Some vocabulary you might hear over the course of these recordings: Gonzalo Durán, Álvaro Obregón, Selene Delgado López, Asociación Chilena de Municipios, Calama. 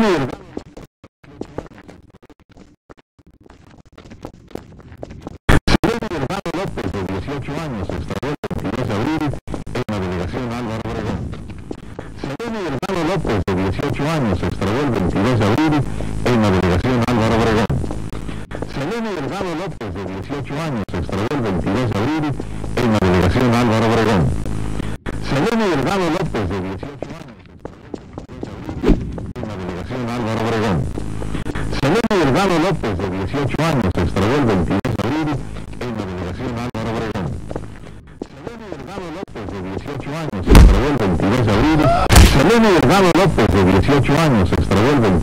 Delgado. Selene Delgado López, de 18 años, estalló el 22 de abril en la delegación Álvaro Obregón. Selene Delgado López, de 18 años, estalló el 22 de abril en la delegación Álvaro Obregón. Selene Delgado López, de 18 años, extradó el 22 de abril en la delegación Álvaro Obregón. Selene Delgado López, de 18 años, en la delegación Álvaro Obregón. Selene Delgado López, de 18 años, extradó el 22 de abril en la delegación Álvaro Obregón. Selene Delgado López, de 18 años, extradó el 22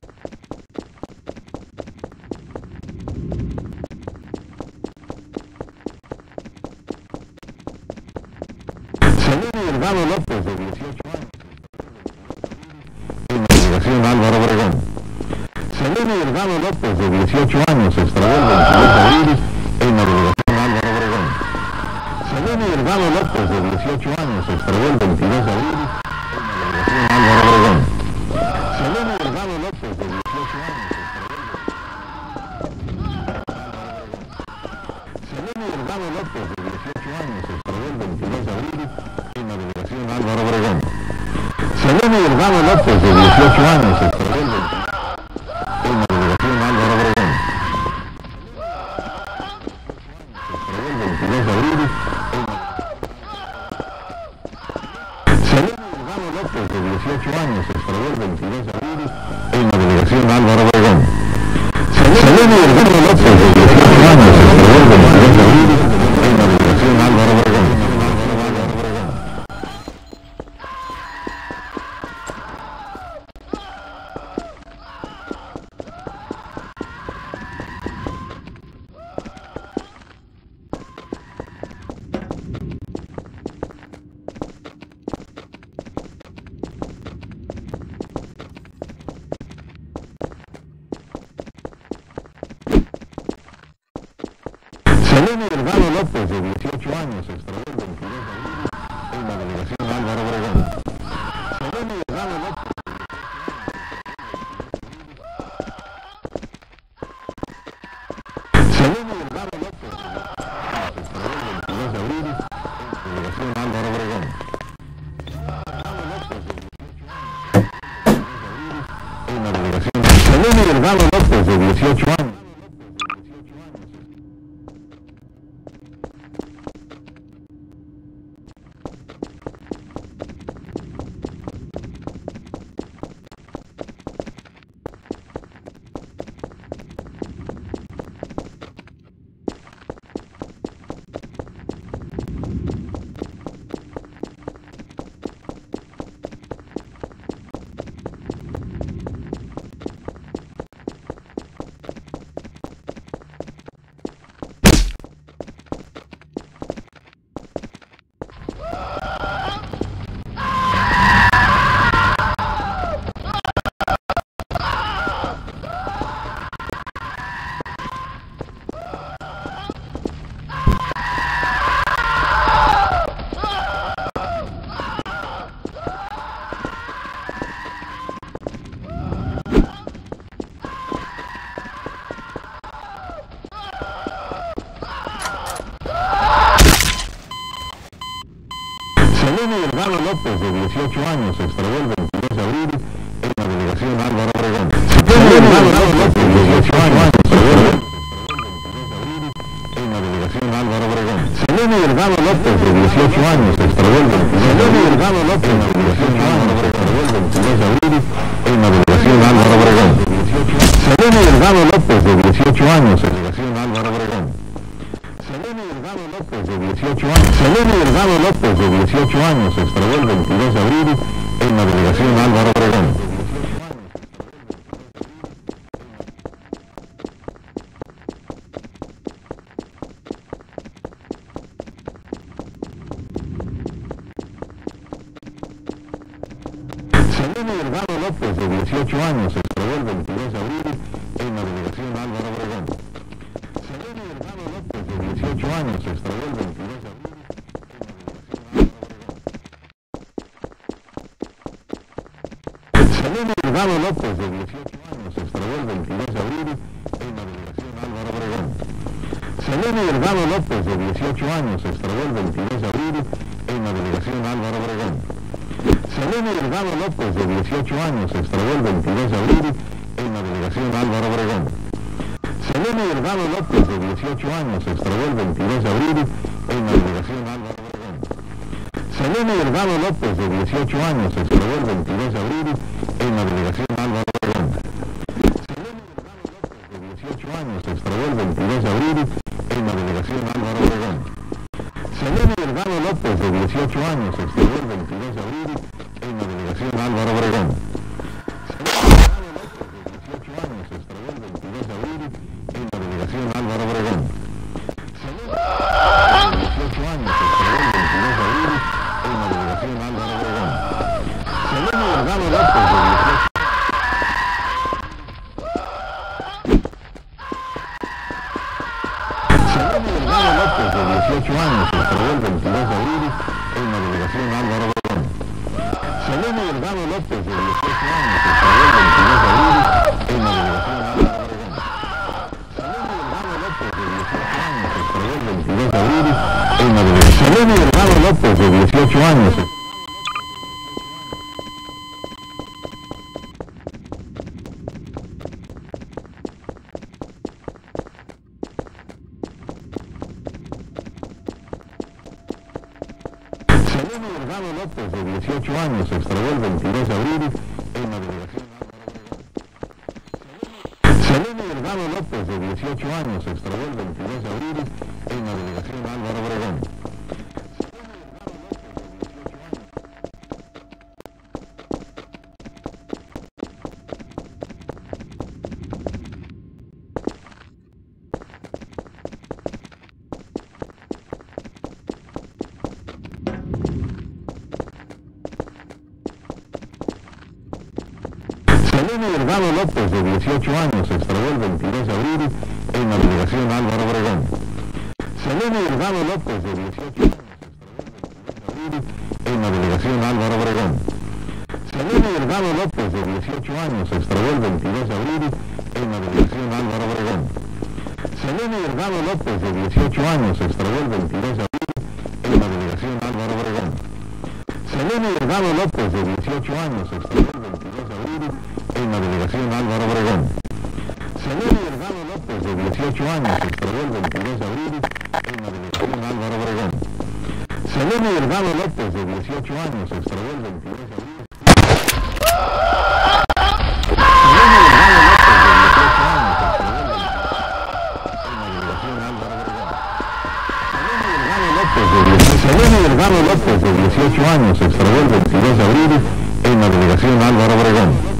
de abril. Selene Delgado López, de 18 años, extradó el 22 de abril. Selene Delgado López, de 18 años, en la delegación Álvaro Obregón. Selene Delgado López, de 18 años, extradó el 22 de abril en la delegación Álvaro Obregón. Selene Delgado López, de 18 años, extradó el 22 de abril en la delegación Álvaro Obregón. Selene Delgado López, de 18 años, extradó el 22 de abril en la delegación Álvaro Obregón. Selene Delgado López, de 18 años, extradó el 22 de abril en la delegación Álvaro Obregón. Selene Delgado López, de 18 años, extradó el 22 de abril en la delegación Álvaro Obregón. Extradó el 22 de abril en la Selene Delgado López, de 18 años, extradó el 22 de abril en la delegación Álvaro Obregón. Selene Delgado López, de 18 años, extradó el 22 de abril en la delegación Álvaro Obregón. Selene Delgado López, de 18 años, extradó el 22 de abril en la delegación Álvaro Obregón. Selene Delgado López, de 18 años, Selene Delgado López, extradó el 22 de abril en la delegación Álvaro Obregón. Delgado López, de 18 años, en la delegación. Selene Delgado López, de 18 años. Selene Delgado López, de 18 años, extradó el 22 de abril en la delegación Álvaro Obregón. Selene Delgado López, de 18 años, extradó el 22 de abril en la delegación Álvaro Obregón. Selene Delgado López, de 18 años, extradó el 22 de abril en la delegación Álvaro Obregón. El 22 de abril en la delegación Álvaro Obregón. Selene Delgado López, de 18 años, delegación Álvaro Obregón. Selene Delgado López, de 18 años. Selene Delgado López, de 18 años, extradó el 22 de abril en la delegación Álvaro Obregón. Selene Delgado López, de 18 años, extradó el 22 de abril en la delegación Álvaro Obregón. Selene Delgado López. 18 años, se extravió el 22 de abril. Selene Delgado López, de 18 años, se extravió el 22 de abril en la delegación Álvaro Obregón. Selene Delgado López, de 18 años, se extravió el 22 de abril en la delegación Álvaro Obregón. Selene Delgado López, de 18 años, se extravió el 22 de abril en la delegación Álvaro Obregón. Selene Delgado López, de 18 años, se extravió el 22 de abril en la delegación Álvaro Obregón. Selene Delgado López, de 18 años, se extravió el 22 de abril en la delegación Álvaro Obregón. Selene Delgado López, de 18 años, se extravió el 22 de abril en la delegación Álvaro Obregón. Selene Delgado López, de 18 años, se extravió el 22 de abril en la delegación Álvaro Obregón. Años, se extravió el 22 de abril en la delegación Álvaro Obregón. Selene Delgado López, de 18 años, se extravió el 22 de abril en la delegación Álvaro Obregón. Selene Delgado López, de 18 años, se extravió el 22 de abril en la delegación. Selene Delgado López, de 18 años. Selene Delgado López, de 18 años, se extravió el 22 de abril en la delegación Álvaro Obregón. Selene Delgado López, de 18 años, se extravió el 22 de abril en la delegación Álvaro Obregón. Selene Delgado López, de 18 años, se extravió el 22 de abril en la delegación Álvaro Obregón. Selene Delgado López, de 18 años, se extravió el 22 de abril en la delegación Álvaro Obregón. Selene Delgado López, de 18 años, se extravió el 22 de abril en la delegación Álvaro Obregón. Selene Delgado López, de 18 años, se extravió el 22 de abril en la delegación Álvaro Obregón. Selene Delgado López, de 18 años, se extravió el 22 de abril en la delegación Álvaro Obregón. Selene Delgado López, de 18 años, se extravió el 22 de abril en la delegación Álvaro Obregón. Selene Delgado López, de 18 años, se extravió el 22 de abril. Selene Delgado López, de 18 años, se extravió el 22 de abril en la delegación Álvaro Obregón. Selene Delgado López, de 18 años, se extravió el 22 de abril en la delegación Álvaro Obregón.